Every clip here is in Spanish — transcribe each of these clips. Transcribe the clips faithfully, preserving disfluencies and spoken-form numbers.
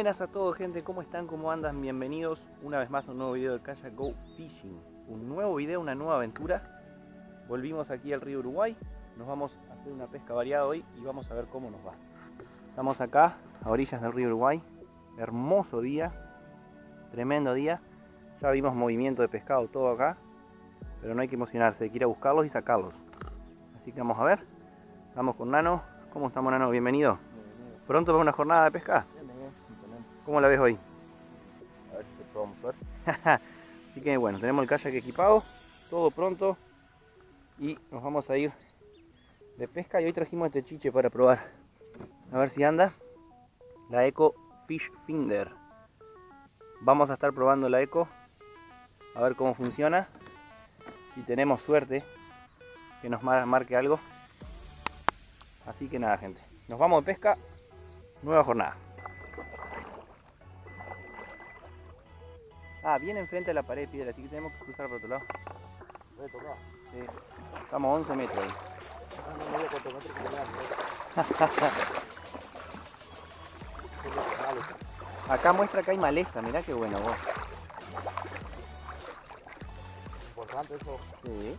Buenas a todos, gente, ¿cómo están? ¿Cómo andan? Bienvenidos una vez más a un nuevo video de Kayak Go Fishing. Un nuevo video, una nueva aventura. Volvimos aquí al río Uruguay. Nos vamos a hacer una pesca variada hoy y vamos a ver cómo nos va. Estamos acá, a orillas del río Uruguay. Hermoso día, tremendo día. Ya vimos movimiento de pescado todo acá, pero no hay que emocionarse, hay que ir a buscarlos y sacarlos. Así que vamos a ver. Vamos con Nano. ¿Cómo estamos, Nano? Bienvenido. Bienvenido. ¿Pronto para una jornada de pesca? Bienvenido. ¿Cómo la ves hoy? A ver si probamos suerte. Así que bueno, tenemos el kayak equipado, todo pronto. Y nos vamos a ir de pesca. Y hoy trajimos este chiche para probar. A ver si anda. La Eco Fish Finder. Vamos a estar probando la Eco. A ver cómo funciona. Si tenemos suerte, que nos marque algo. Así que nada, gente, nos vamos de pesca, nueva jornada. Ah, viene enfrente a la pared de piedra, así que tenemos que cruzar por otro lado. ¿Puede tocar? Sí. Estamos a once metros ahí. Acá muestra que hay maleza, mirá qué bueno vos. Importante eso. Sí.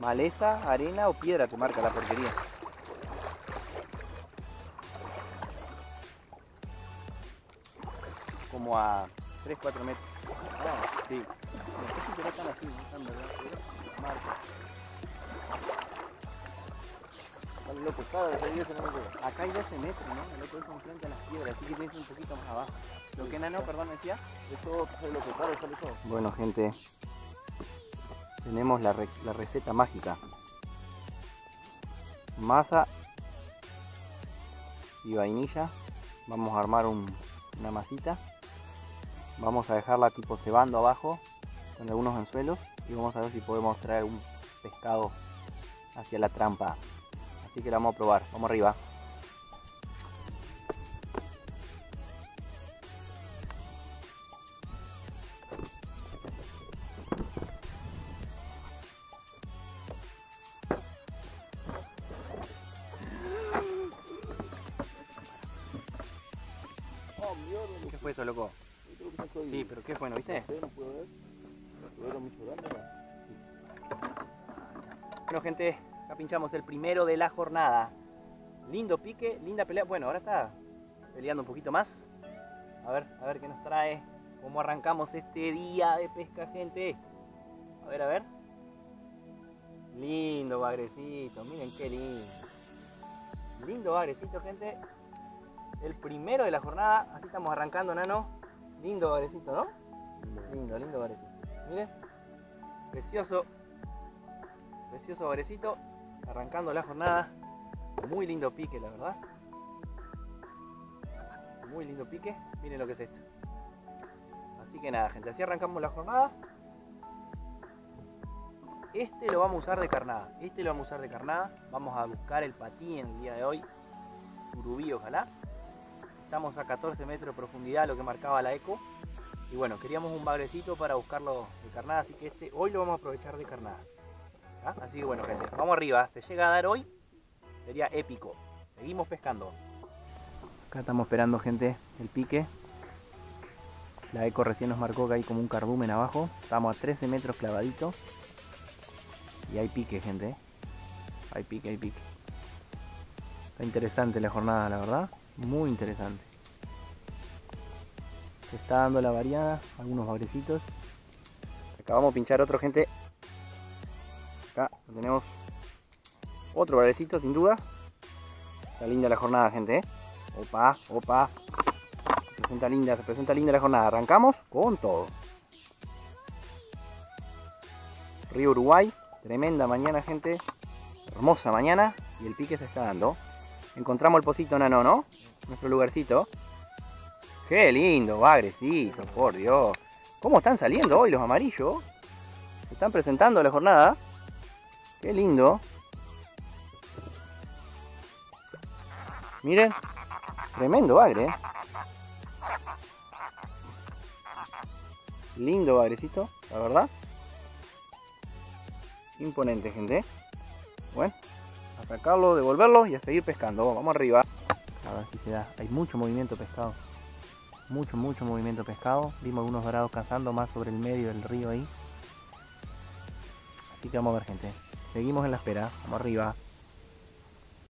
Maleza, arena o piedra que marca la porquería. Como a tres cuatro metros. No, sí. No sé si será tan así, tan verdad. Marca. Están locos, ¿sabes? Ahí diez metros. Acá hay doce metros, ¿no? El otro es enfrente a las piedras, así que tienes un poquito más abajo. Lo que Nano, perdón, me decía, eso es lo que claro, sale todo. Bueno, gente, tenemos la, re la receta mágica. Masa y vainilla. Vamos a armar un, una masita. Vamos a dejarla tipo cebando abajo con algunos anzuelos y vamos a ver si podemos traer un pescado hacia la trampa. Así que la vamos a probar, vamos arriba. ¿Qué fue eso, loco? Sí, pero qué bueno, ¿viste? Bueno, gente, acá pinchamos el primero de la jornada. Lindo pique, linda pelea. Bueno, ahora está peleando un poquito más. A ver, a ver qué nos trae. Cómo arrancamos este día de pesca, gente. A ver, a ver. Lindo bagrecito, miren qué lindo. Lindo bagrecito, gente. El primero de la jornada. Así estamos arrancando, Nano. Lindo bagrecito, ¿no? Lindo, lindo bagrecito. Miren, precioso, precioso bagrecito, arrancando la jornada. Muy lindo pique, la verdad. Muy lindo pique. Miren lo que es esto. Así que nada, gente, así arrancamos la jornada. Este lo vamos a usar de carnada. Este lo vamos a usar de carnada. Vamos a buscar el patí en el día de hoy. Surubí, ojalá. Estamos a catorce metros de profundidad, lo que marcaba la Eco. Y bueno, queríamos un bagrecito para buscarlo de carnada, así que este hoy lo vamos a aprovechar de carnada. ¿Ah? Así que bueno, gente, vamos arriba. Se llega a dar hoy, sería épico. Seguimos pescando. Acá estamos esperando, gente, el pique. La Eco recién nos marcó que hay como un cardumen abajo. Estamos a trece metros clavadito. Y hay pique, gente. Hay pique, hay pique. Está interesante la jornada, la verdad. Muy interesante. Se está dando la variada, algunos bagrecitos. Acabamos de pinchar otro, gente. Acá tenemos otro bagrecito, sin duda. Está linda la jornada, gente, ¿eh? Opa, opa. Se presenta linda, se presenta linda la jornada. Arrancamos con todo. Río Uruguay, tremenda mañana, gente. Hermosa mañana y el pique se está dando. Encontramos el pocito, Nano, ¿no? Nuestro lugarcito. ¡Qué lindo bagrecito, por Dios! ¿Cómo están saliendo hoy los amarillos? Se están presentando la jornada. ¡Qué lindo! Miren, tremendo bagre. Lindo bagrecito, la verdad. Imponente, gente. Bueno, a sacarlo, devolverlo y a seguir pescando. Vamos arriba. A ver si se da. Hay mucho movimiento pescado. mucho, mucho movimiento pescado. Vimos algunos dorados cazando más sobre el medio del río ahí. Así que vamos a ver, gente. Seguimos en la espera, vamos arriba.